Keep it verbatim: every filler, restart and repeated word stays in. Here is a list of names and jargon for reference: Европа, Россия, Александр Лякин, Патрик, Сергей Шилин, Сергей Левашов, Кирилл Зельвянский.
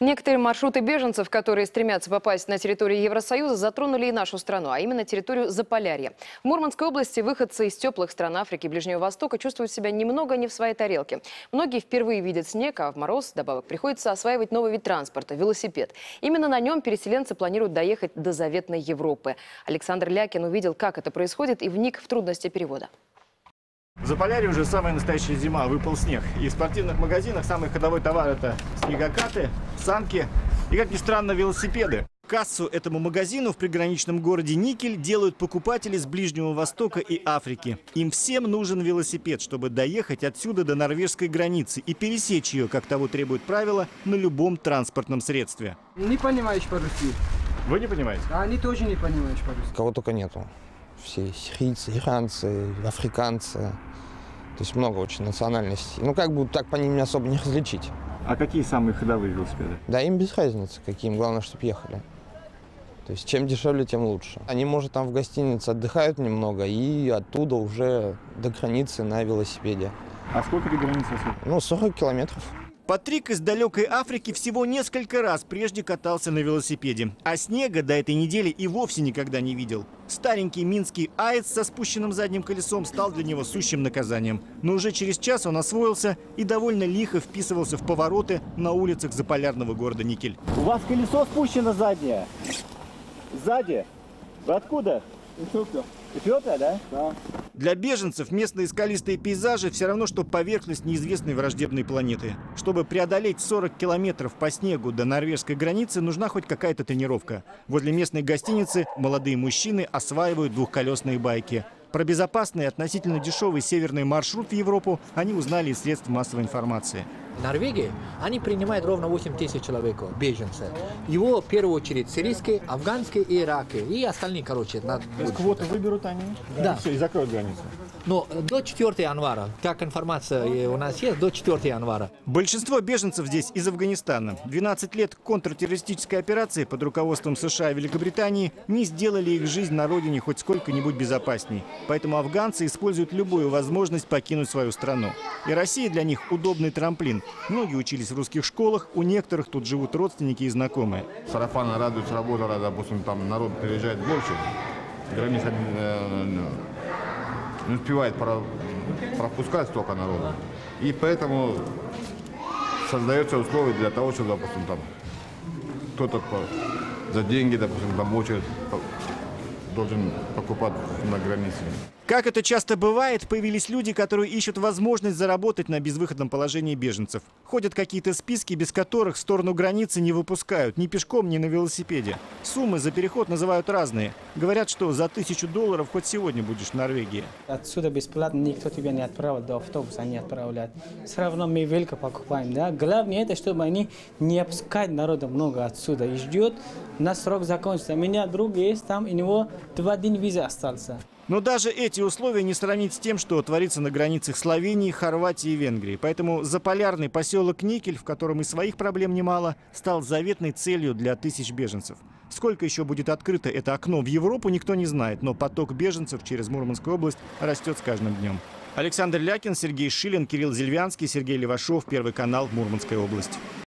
Некоторые маршруты беженцев, которые стремятся попасть на территорию Евросоюза, затронули и нашу страну, а именно территорию Заполярья. В Мурманской области выходцы из теплых стран Африки и Ближнего Востока чувствуют себя немного не в своей тарелке. Многие впервые видят снег, а в мороз, добавок, приходится осваивать новый вид транспорта – велосипед. Именно на нем переселенцы планируют доехать до заветной Европы. Александр Лякин увидел, как это происходит, и вник в трудности перевода. В Заполярье уже самая настоящая зима, выпал снег. И в спортивных магазинах самый ходовой товар – это снегокаты, санки и, как ни странно, велосипеды. Кассу этому магазину в приграничном городе Никель делают покупатели с Ближнего Востока и Африки. Им всем нужен велосипед, чтобы доехать отсюда до норвежской границы и пересечь ее, как того требуют правила, на любом транспортном средстве. Не понимаешь по-русски. Вы не понимаете? А они тоже не понимают по-русски. Кого только нету. Все сирийцы, иранцы, африканцы. То есть много очень национальностей. Ну как бы так по ним особо не различить. А какие самые ходовые велосипеды? Да им без разницы, каким. Главное, чтобы ехали. То есть чем дешевле, тем лучше. Они, может, там в гостинице отдыхают немного и оттуда уже до границы на велосипеде. А сколько до границы? Ну, сорок километров. Патрик из далекой Африки всего несколько раз прежде катался на велосипеде. А снега до этой недели и вовсе никогда не видел. Старенький минский аэц со спущенным задним колесом стал для него сущим наказанием. Но уже через час он освоился и довольно лихо вписывался в повороты на улицах заполярного города Никель. У вас колесо спущено заднее? Сзади? Вы откуда? Эфиопия. Эфиопия, да? Да. Для беженцев местные скалистые пейзажи все равно, что поверхность неизвестной враждебной планеты. Чтобы преодолеть сорок километров по снегу до норвежской границы, нужна хоть какая-то тренировка. Возле местной гостиницы молодые мужчины осваивают двухколесные байки. Про безопасный и относительно дешевый северный маршрут в Европу они узнали из средств массовой информации. В Норвегии они принимают ровно восемь тысяч человек, беженцев. Его в первую очередь сирийские, афганские и ираки. И остальные, короче, надо... Квоты выберут они, да, да. И все, и закроют границу. Но до четвёртого января, так информация у нас есть, до четвёртого января. Большинство беженцев здесь из Афганистана. двенадцать лет контртеррористической операции под руководством США и Великобритании не сделали их жизнь на родине хоть сколько-нибудь безопасней. Поэтому афганцы используют любую возможность покинуть свою страну. И Россия для них удобный трамплин. Многие учились в русских школах, у некоторых тут живут родственники и знакомые. Сарафана радуется, работа радует, допустим, там народ переезжает больше, граница не успевает пропускать столько народа. И поэтому создаются условия для того, что, допустим, там кто-то за деньги, допустим, там очередь должен покупать на границе. Как это часто бывает, появились люди, которые ищут возможность заработать на безвыходном положении беженцев. Ходят какие-то списки, без которых в сторону границы не выпускают ни пешком, ни на велосипеде. Суммы за переход называют разные. Говорят, что за тысячу долларов хоть сегодня будешь в Норвегии. Отсюда бесплатно никто тебя не отправит, до автобуса не отправляют. Все равно мы велика покупаем. Да? Главное это, чтобы они не опускали народа много отсюда. И ждет, на срок закончится. У меня друг есть там, у него два дня виза остался. Но даже эти условия не сравнить с тем, что творится на границах Словении, Хорватии и Венгрии. Поэтому заполярный поселок Никель, в котором и своих проблем немало, стал заветной целью для тысяч беженцев. Сколько еще будет открыто это окно в Европу, никто не знает. Но поток беженцев через Мурманскую область растет с каждым днем. Александр Лякин, Сергей Шилин, Кирилл Зельвянский, Сергей Левашов. Первый канал, Мурманская область.